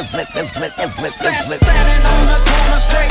Standing on the corner,